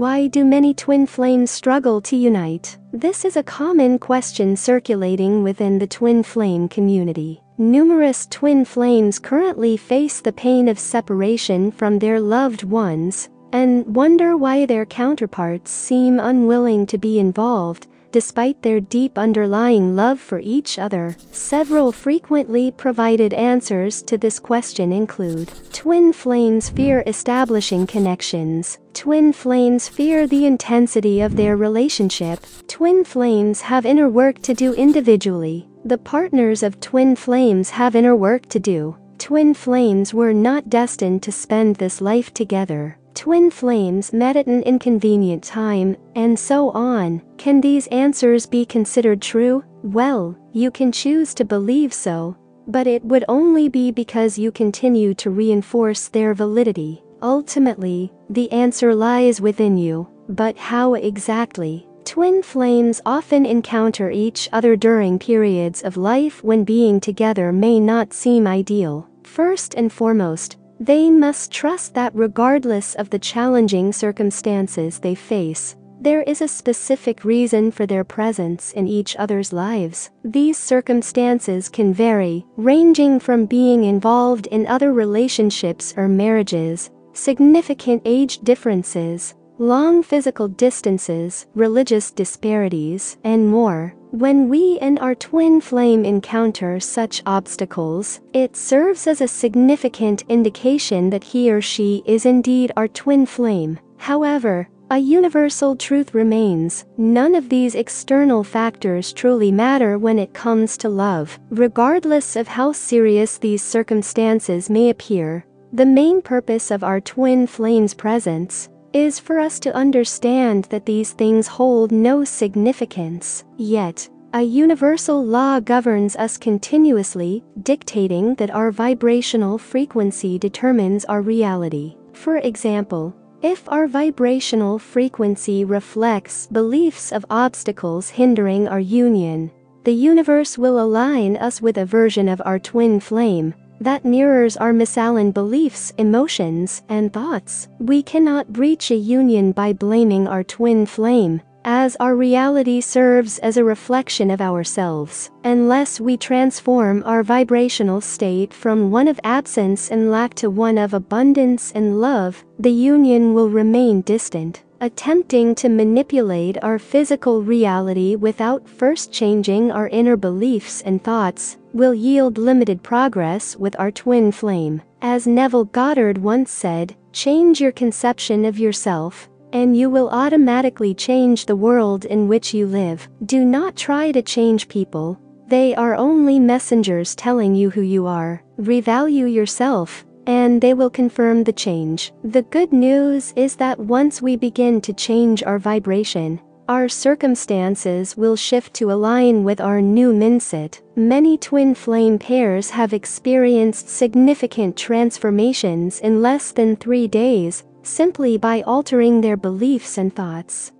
Why do many twin flames struggle to unite? This is a common question circulating within the twin flame community. Numerous twin flames currently face the pain of separation from their loved ones, and wonder why their counterparts seem unwilling to be involved, despite their deep underlying love for each other. Several frequently provided answers to this question include: twin flames fear establishing connections. Twin flames fear the intensity of their relationship. Twin flames have inner work to do individually. The partners of twin flames have inner work to do. Twin flames were not destined to spend this life together. Twin flames met at an inconvenient time, and so on. Can these answers be considered true? Well, you can choose to believe so, but it would only be because you continue to reinforce their validity. Ultimately, the answer lies within you, but how exactly? Twin flames often encounter each other during periods of life when being together may not seem ideal. First and foremost, they must trust that regardless of the challenging circumstances they face, there is a specific reason for their presence in each other's lives. These circumstances can vary, ranging from being involved in other relationships or marriages, significant age differences, long physical distances, religious disparities, and more. When we and our twin flame encounter such obstacles, it serves as a significant indication that he or she is indeed our twin flame. However, a universal truth remains: none of these external factors truly matter when it comes to love. Regardless of how serious these circumstances may appear, the main purpose of our twin flame's presence is for us to understand that these things hold no significance. Yet, a universal law governs us continuously, dictating that our vibrational frequency determines our reality. For example, if our vibrational frequency reflects beliefs of obstacles hindering our union, the universe will align us with a version of our twin flame that mirrors our misaligned beliefs, emotions, and thoughts. We cannot breach a union by blaming our twin flame, as our reality serves as a reflection of ourselves. Unless we transform our vibrational state from one of absence and lack to one of abundance and love, the union will remain distant. Attempting to manipulate our physical reality without first changing our inner beliefs and thoughts will yield limited progress with our twin flame. As Neville Goddard once said, "Change your conception of yourself, and you will automatically change the world in which you live." Do not try to change people. They are only messengers telling you who you are. Revalue yourself, and they will confirm the change. The good news is that once we begin to change our vibration, our circumstances will shift to align with our new mindset. Many twin flame pairs have experienced significant transformations in less than 3 days, simply by altering their beliefs and thoughts.